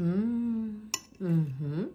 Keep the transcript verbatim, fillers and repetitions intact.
Mm. Mm-hmm.